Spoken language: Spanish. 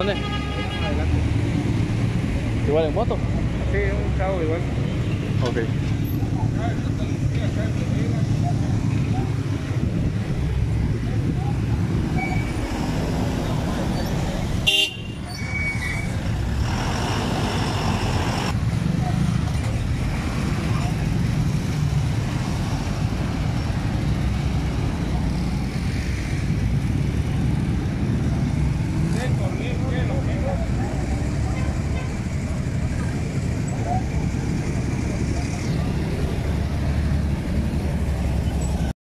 ¿Dónde? Adelante. ¿Igual en moto? Sí, un chavo igual. Ok.